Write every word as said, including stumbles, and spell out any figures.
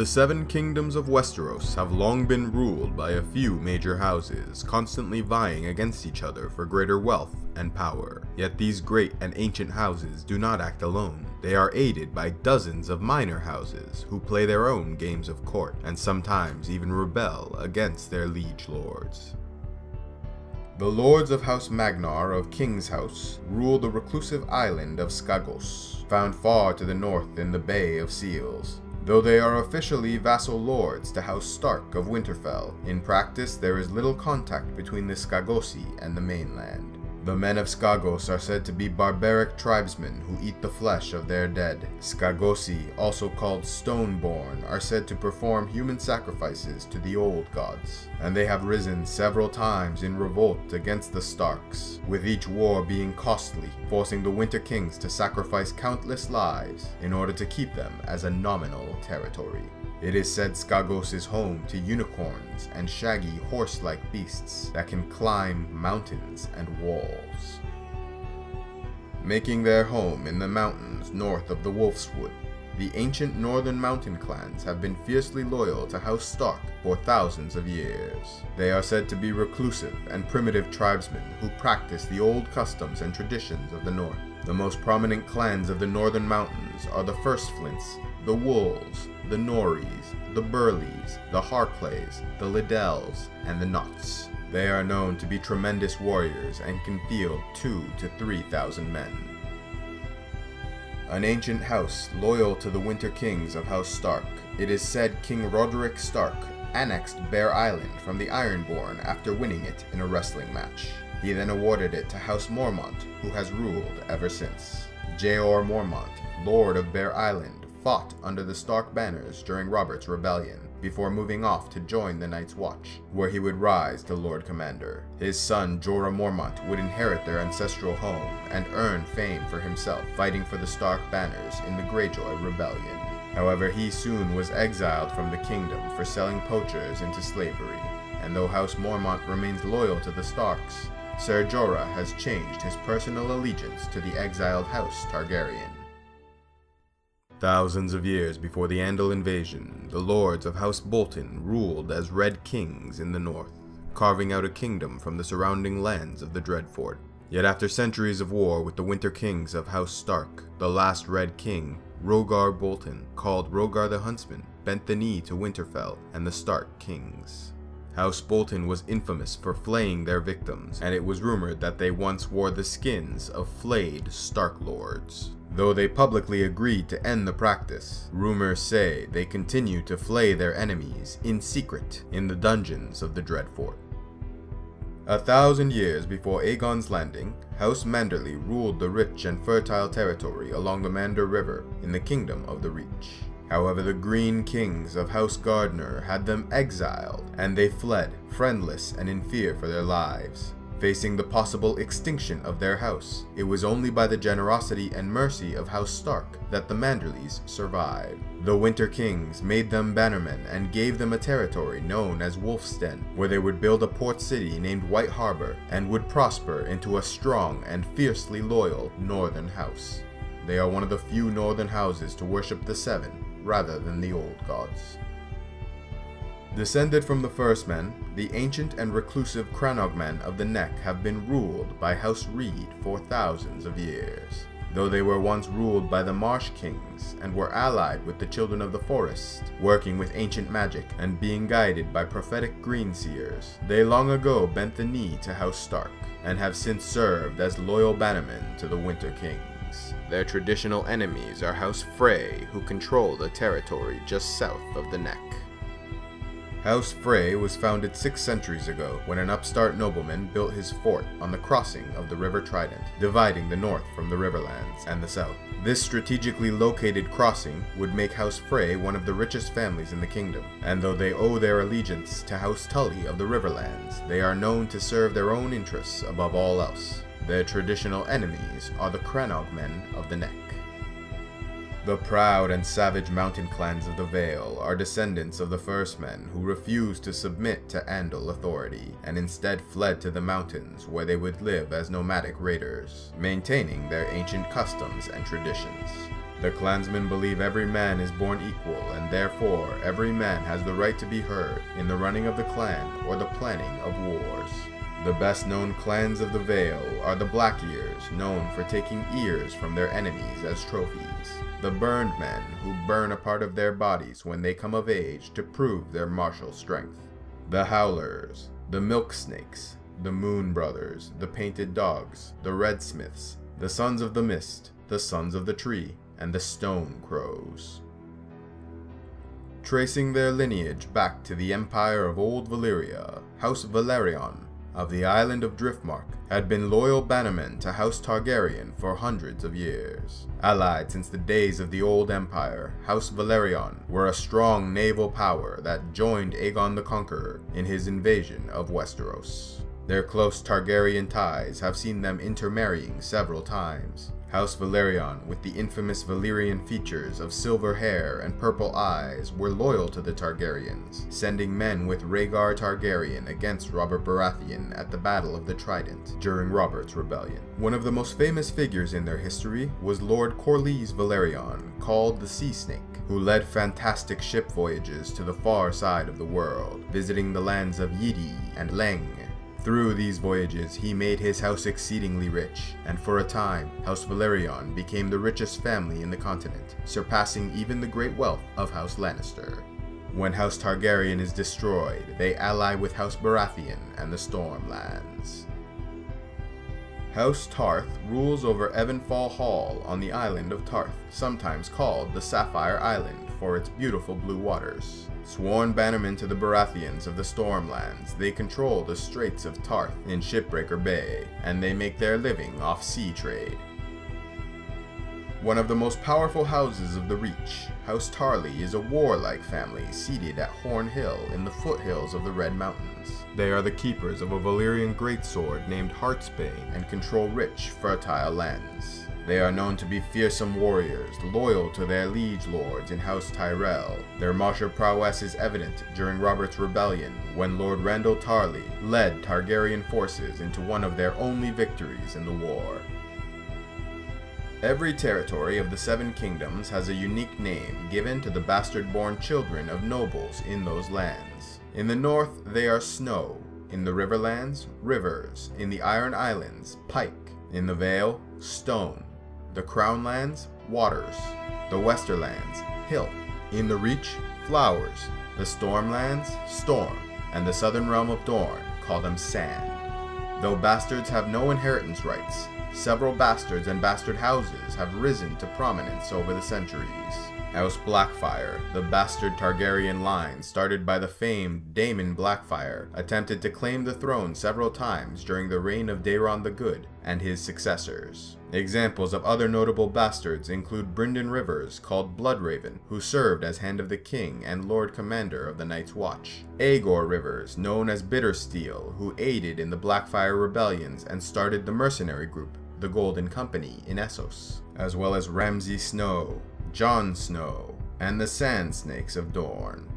The seven kingdoms of Westeros have long been ruled by a few major houses, constantly vying against each other for greater wealth and power. Yet these great and ancient houses do not act alone. They are aided by dozens of minor houses who play their own games of court and sometimes even rebel against their liege lords. The lords of House Magnar of King's House rule the reclusive island of Skagos, found far to the north in the Bay of Seals. Though they are officially vassal lords to House Stark of Winterfell, in practice there is little contact between the Skagosi and the mainland. The men of Skagos are said to be barbaric tribesmen who eat the flesh of their dead. Skagosi, also called Stoneborn, are said to perform human sacrifices to the old gods, and they have risen several times in revolt against the Starks, with each war being costly, forcing the Winter Kings to sacrifice countless lives in order to keep them as a nominal territory. It is said Skagos is home to unicorns and shaggy horse-like beasts that can climb mountains and walls, making their home in the mountains north of the Wolfswood. The ancient northern mountain clans have been fiercely loyal to House Stark for thousands of years. They are said to be reclusive and primitive tribesmen who practice the old customs and traditions of the north. The most prominent clans of the northern mountains are the First Flints, the Wolves, the Norries, the Burleys, the Harclays, the Liddells, and the Knots. They are known to be tremendous warriors and can field two to three thousand men. An ancient house loyal to the Winter Kings of House Stark, it is said King Roderick Stark annexed Bear Island from the Ironborn after winning it in a wrestling match. He then awarded it to House Mormont, who has ruled ever since. Jeor Mormont, Lord of Bear Island, fought under the Stark banners during Robert's Rebellion, before moving off to join the Night's Watch, where he would rise to Lord Commander. His son Jorah Mormont would inherit their ancestral home and earn fame for himself, fighting for the Stark banners in the Greyjoy Rebellion. However, he soon was exiled from the kingdom for selling poachers into slavery, and though House Mormont remains loyal to the Starks, Ser Jorah has changed his personal allegiance to the exiled House Targaryen. Thousands of years before the Andal invasion, the lords of House Bolton ruled as Red Kings in the north, carving out a kingdom from the surrounding lands of the Dreadfort. Yet after centuries of war with the Winter Kings of House Stark, the last Red King, Rogar Bolton, called Rogar the Huntsman, bent the knee to Winterfell and the Stark Kings. House Bolton was infamous for flaying their victims, and it was rumored that they once wore the skins of flayed Stark lords. Though they publicly agreed to end the practice, rumors say they continue to flay their enemies in secret in the dungeons of the Dreadfort. A thousand years before Aegon's Landing, House Manderly ruled the rich and fertile territory along the Mander River in the Kingdom of the Reach. However, the Green Kings of House Gardener had them exiled, and they fled, friendless and in fear for their lives, facing the possible extinction of their house. It was only by the generosity and mercy of House Stark that the Manderlys survived. The Winter Kings made them bannermen and gave them a territory known as Wolf's Den, where they would build a port city named White Harbor and would prosper into a strong and fiercely loyal northern house. They are one of the few northern houses to worship the Seven, rather than the old gods. Descended from the First Men, the ancient and reclusive Crannogmen of the Neck have been ruled by House Reed for thousands of years. Though they were once ruled by the Marsh Kings and were allied with the Children of the Forest, working with ancient magic and being guided by prophetic green seers, they long ago bent the knee to House Stark and have since served as loyal bannermen to the Winter King. Their traditional enemies are House Frey, who control the territory just south of the Neck. House Frey was founded six centuries ago when an upstart nobleman built his fort on the crossing of the River Trident, dividing the north from the Riverlands and the south. This strategically located crossing would make House Frey one of the richest families in the kingdom, and though they owe their allegiance to House Tully of the Riverlands, they are known to serve their own interests above all else. Their traditional enemies are the Crannogmen of the Neck. The proud and savage mountain clans of the Vale are descendants of the First Men who refused to submit to Andal authority and instead fled to the mountains where they would live as nomadic raiders, maintaining their ancient customs and traditions. The clansmen believe every man is born equal, and therefore every man has the right to be heard in the running of the clan or the planning of wars. The best known clans of the Vale are the Blackears, known for taking ears from their enemies as trophies. The Burned Men, who burn a part of their bodies when they come of age to prove their martial strength. The Howlers, the Milk Snakes, the Moon Brothers, the Painted Dogs, the Redsmiths, the Sons of the Mist, the Sons of the Tree, and the Stone Crows. Tracing their lineage back to the empire of old Valyria, House Velaryon of the island of Driftmark had been loyal bannermen to House Targaryen for hundreds of years. Allied since the days of the old empire, House Velaryon were a strong naval power that joined Aegon the Conqueror in his invasion of Westeros. Their close Targaryen ties have seen them intermarrying several times. House Velaryon, with the infamous Valyrian features of silver hair and purple eyes, were loyal to the Targaryens, sending men with Rhaegar Targaryen against Robert Baratheon at the Battle of the Trident during Robert's Rebellion. One of the most famous figures in their history was Lord Corlys Velaryon, called the Sea Snake, who led fantastic ship voyages to the far side of the world, visiting the lands of Yidi and Leng. Through these voyages, he made his house exceedingly rich, and for a time, House Velaryon became the richest family in the continent, surpassing even the great wealth of House Lannister. When House Targaryen is destroyed, they ally with House Baratheon and the Stormlands. House Tarth rules over Evenfall Hall on the island of Tarth, sometimes called the Sapphire Island for its beautiful blue waters. Sworn bannermen to the Baratheons of the Stormlands, they control the Straits of Tarth in Shipbreaker Bay, and they make their living off sea trade. One of the most powerful houses of the Reach, House Tarly is a warlike family seated at Horn Hill in the foothills of the Red Mountains. They are the keepers of a Valyrian greatsword named Heartsbane and control rich, fertile lands. They are known to be fearsome warriors, loyal to their liege lords in House Tyrell. Their martial prowess is evident during Robert's Rebellion, when Lord Randall Tarly led Targaryen forces into one of their only victories in the war. Every territory of the Seven Kingdoms has a unique name given to the bastard-born children of nobles in those lands. In the north, they are Snow; in the Riverlands, Rivers; in the Iron Islands, Pike; in the Vale, Stone; the Crownlands, Waters; the Westerlands, Hill; in the Reach, Flowers; the Stormlands, Storm; and the southern realm of Dorne call them Sand. Though bastards have no inheritance rights, several bastards and bastard houses have risen to prominence over the centuries. House Blackfyre, the bastard Targaryen line started by the famed Daemon Blackfyre, attempted to claim the throne several times during the reign of Daeron the Good and his successors. Examples of other notable bastards include Brynden Rivers, called Bloodraven, who served as Hand of the King and Lord Commander of the Night's Watch; Aegor Rivers, known as Bittersteel, who aided in the Blackfyre rebellions and started the mercenary group, the Golden Company, in Essos; as well as Ramsay Snow, Jon Snow, and the Sand Snakes of Dorne.